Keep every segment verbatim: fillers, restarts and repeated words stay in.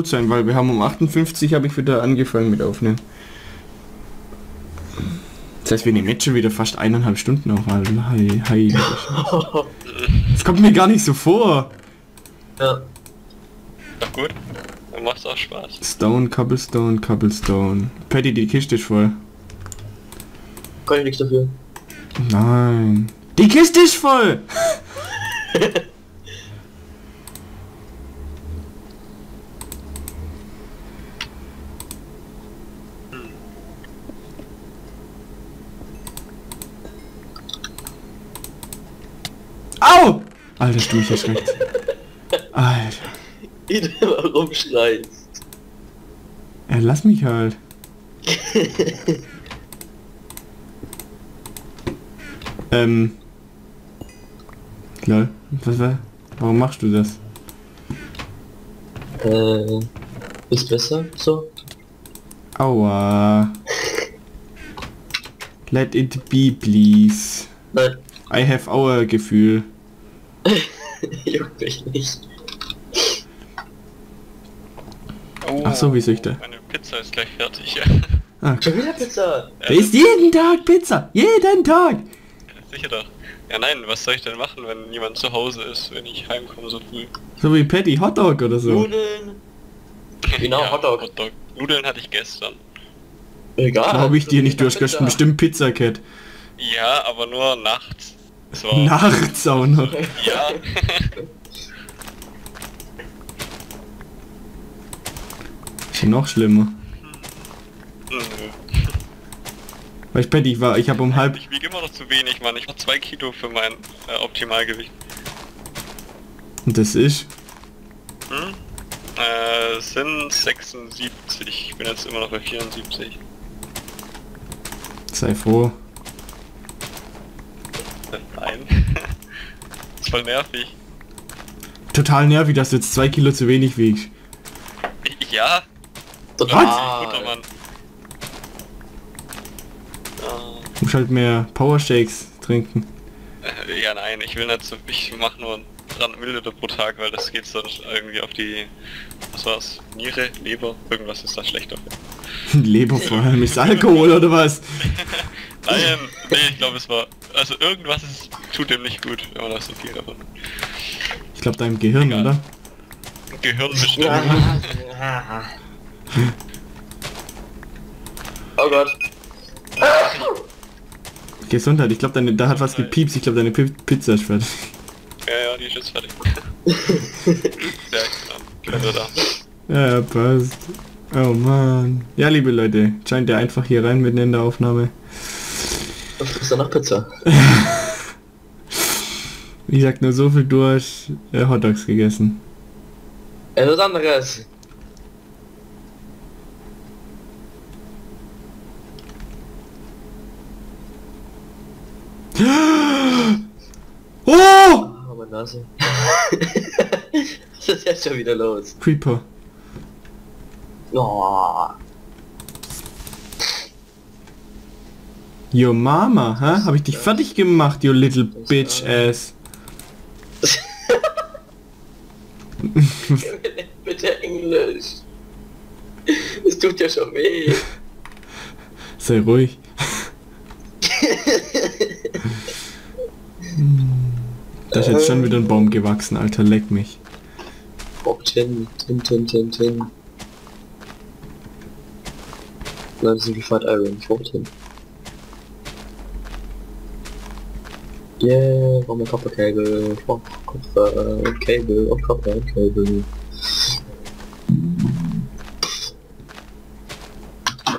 gut sein, weil wir haben um achtundfünfzig habe ich wieder angefangen mit aufnehmen. Das heißt, wir nehmen jetzt schon wieder fast eineinhalb Stunden auf. Hi, hi. Das kommt mir gar nicht so vor. Ja. Na gut, dann macht's auch Spaß. Stone, Cobblestone, Cobblestone. Paddy, die Kiste ist voll. Kann ich nichts dafür. Nein. Die Kiste ist voll! Au! Alter, du mich erschreckt. Alter. Warum schreist? Ja, lass mich halt. ähm. Lol. Was war? Warum machst du das? Äh. Ist besser so? Aua. Let it be, please. Nein. I have our Gefühl. Juckt mich nicht. Oh, ach so, wie soll ich da? Meine Pizza ist gleich fertig. Ah, schon wieder Pizza! Da ja, ist jeden Tag Pizza! Jeden Tag! Sicher doch. Ja nein, was soll ich denn machen, wenn jemand zu Hause ist, wenn ich heimkomme so früh? So wie Patty, Hotdog oder so? Nudeln! Genau, ja, Hotdog. Hotdog. Nudeln hatte ich gestern. Egal. Glaube ich dir nicht, du hast gestern bestimmt Pizza Cat. Ja, aber nur nachts. So. Nachts auch noch. Ja. Ist noch schlimmer. Weil ich Patty war, ich habe um halb... Ich wiege immer noch zu wenig, Mann. Ich habe zwei Kilo für mein äh, Optimalgewicht. Und das ist? Hm? Äh, sind sechsundsiebzig. Ich bin jetzt immer noch bei vierundsiebzig. Sei froh. Nein. Das ist voll nervig. Total nervig, dass du jetzt zwei Kilo zu wenig wiegst. Ja. Total. Ah, guter Mann. Oh. Du musst halt mehr Powershakes trinken. Äh, ja nein, ich will nicht so, ich mach nur dreihundert Milliliter pro Tag, weil das geht sonst irgendwie auf die, was war's, Niere, Leber, irgendwas ist da schlecht auf. Leber vor allem, ist Alkohol oder was? Nein, nee, ich glaube es war, also irgendwas ist, tut dem nicht gut, wenn man das so viel davon. Ich glaube deinem Gehirn, egal, oder? Gehirn bestimmt. Oh Gott. Gesundheit, ich glaube deine, da hat was gepiepst, ich glaube deine P Pizza ist fertig. Ja, ja, die ist jetzt fertig. Sehr genau. Da. Ja, passt. Oh man. Ja, liebe Leute, scheint der einfach hier rein mitten in der Aufnahme. Was ist da noch Pizza? Wie gesagt, nur so viel du hast äh, Hotdogs gegessen. Etwas anderes. Oh! Oh, meine Nase. Was ist jetzt schon wieder los? Creeper. Oh. Your Mama, hä? Hab ich dich fertig gemacht, you little bitch ass. Bitte Englisch. Es tut ja schon weh. Sei ruhig. Da ist jetzt schon wieder ein Baum gewachsen, Alter, leck mich. Bob Tin, Tin, Tin, Tin, Tin. Nein, das ist ein Fight Iron, Bob Tin. Yeah, brauchen wir Copper Cable, Copper Cable und Copper Cable.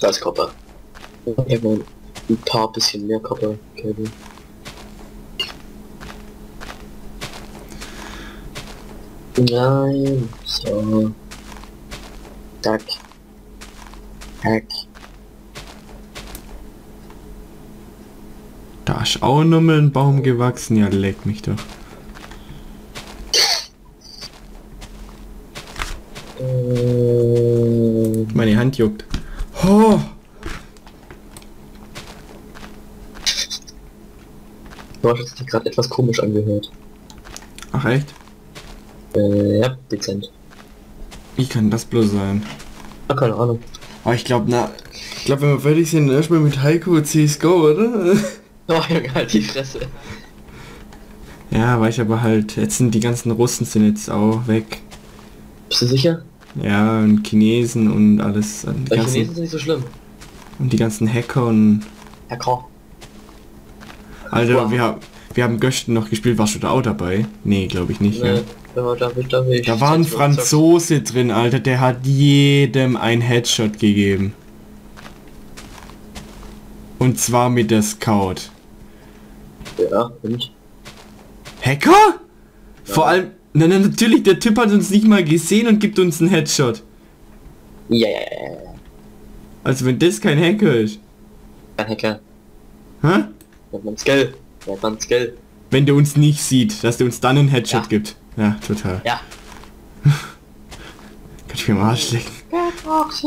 Da ist Copper. Irgendwann ein paar bisschen mehr Copper Cable. Nein, so. Duck. Duck. Da ist auch nochmal ein Baum gewachsen, ja leck mich doch. Äh, Meine Hand juckt. Oh. Du hast dich gerade etwas komisch angehört. Ach echt? Äh, ja, dezent. Wie kann das bloß sein? Ach, keine Ahnung. Aber ich glaube, na, ich glaube, wenn wir fertig sind, erstmal mit Heiko C S G O, oder? Oh, Junge, halt die Fresse. Ja, war ich aber halt, jetzt sind die ganzen Russen sind jetzt auch weg. Bist du sicher? Ja, und Chinesen und alles. Die ganzen, Chinesen sind nicht so schlimm. Und die ganzen Hacker und... Hacker. Alter, wow. wir, wir haben Gösten noch gespielt, warst du da auch dabei? Nee, glaube ich nicht. Nee, ja. da, da, da, da war ein Franzose drin, Alter, der hat jedem ein Headshot gegeben. Und zwar mit der Scout. Ja, und? Hacker? Ja. Vor allem... Na, na, natürlich, der Typ hat uns nicht mal gesehen und gibt uns einen Headshot. Ja, ja, ja, ja. Also wenn das kein Hacker ist. Kein Hacker. Hä? Der hat man Skill. Der hat man Skill. Wenn der uns nicht sieht, dass der uns dann einen Headshot ja. gibt. Ja, total. Ja. Kann ich mir mal Arsch lecken.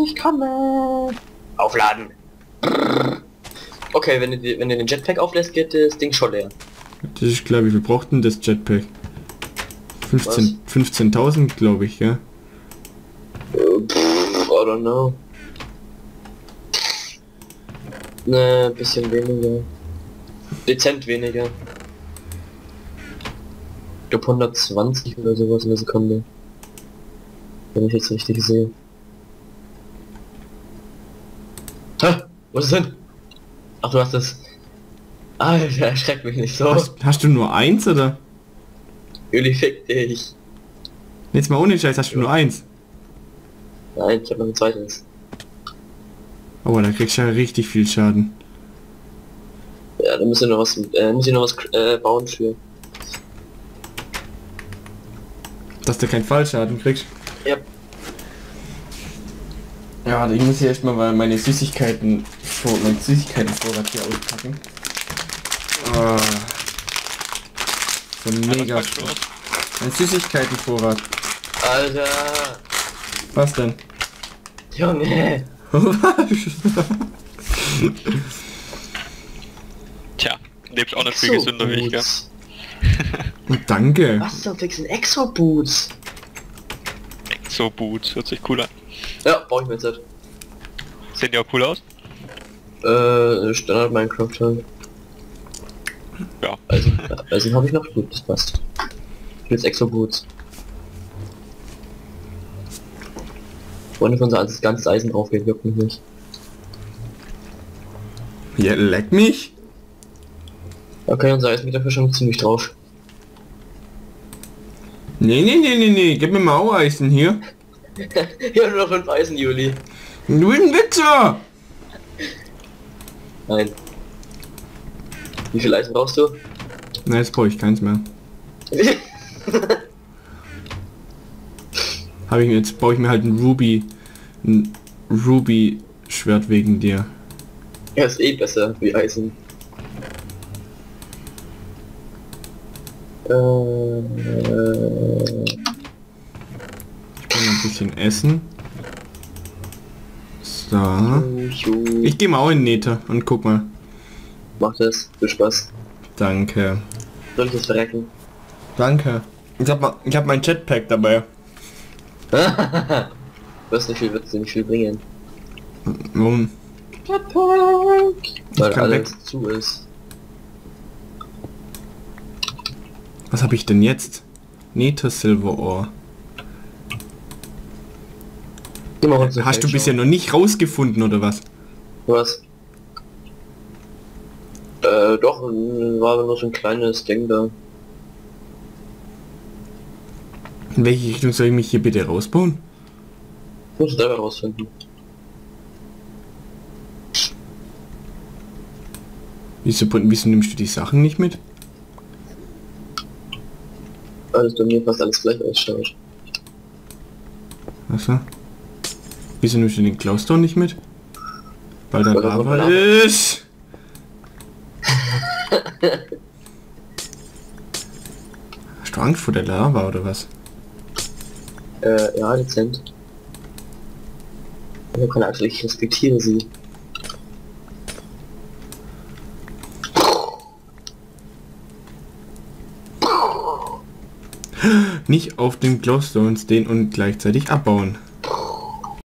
Ich komme. Aufladen. Okay, wenn du, wenn du den Jetpack auflässt, geht das Ding schon leer. Das ist, glaube ich, wir brauchten das Jetpack. fünfzehntausend glaube ich, ja. Uh, pff, I don't know. Ne, bisschen weniger. Dezent weniger. Ich glaube hundertzwanzig oder sowas in der Sekunde. Wenn ich jetzt richtig sehe. Ha! Wo ist es hin? Ach, du hast das. Alter, erschreckt mich nicht so. Hast, hast du nur eins oder? Juli, fick dich. Jetzt mal ohne Scheiß, hast du ja. nur eins? Nein, ich hab noch ein zweites. Aber da kriegst du ja richtig viel Schaden. Ja, da müssen wir noch was, äh, müssen wir noch was äh, bauen für. Dass du keinen Fallschaden kriegst? Ja. Ja, ich muss hier erstmal meine Süßigkeiten, meine Süßigkeitenvorrat hier auspacken. Oh. So mega Spaß. Ein Süßigkeitenvorrat. Alter. Was denn? Junge. Tja, lebst auch nicht viel gesünder wie ich, gell? Danke. Was soll fixen? Exo-Boots. Exo-Boots, hört sich cool an. Ja, brauche ich mir jetzt nicht. Sehen die auch cool aus? Äh, Standard Minecraft halt. Ja. Also, also habe ich noch gut, das passt. Jetzt extra Boots. Freunde von unser so ganzes Eisen draufgeht, wirkt mich nicht. Ja, leck mich? Okay, unser Eisen geht dafür schon ziemlich drauf. Nee, nee, nee, nee, nee, gib mir mal auch Eisen hier. Hier nur noch fünf Eisen, Juli. Du bist ein Wichser! Nein. Wie viel Eisen brauchst du? Na, jetzt brauche ich keins mehr. Habe ich mir jetzt, baue ich mir halt ein Ruby, ein Ruby Schwert wegen dir. Ja, ist eh besser wie Eisen. Äh, äh, ich kann ein bisschen essen. So. Ich gehe mal auch in Nether und guck mal. Mach das, viel Spaß. Danke. Soll ich das verrecken? Danke. Ich hab, mal, ich hab mein Jetpack dabei. Du wirst nicht viel, wird's nicht viel bringen. Warum? Jetpack! Weil alles zu ist. Was habe ich denn jetzt? Nether Silver Ore. Hast du bisher noch nicht rausgefunden oder was? Was? Äh, doch, war nur so ein kleines Ding da. In welche Richtung soll ich mich hier bitte rausbauen? Ich muss selber rausfinden. Wieso, wieso nimmst du die Sachen nicht mit? Alles bei mir fast alles gleich ausschaut. Achso. Wieso nimmst du den Klausdown nicht mit? Weil da Lava ist! Hast du Angst vor der Lava oder was? Äh, ja, dezent. Ich kann natürlich, ich respektiere sie. Nicht auf den Glowstones stehen und gleichzeitig abbauen.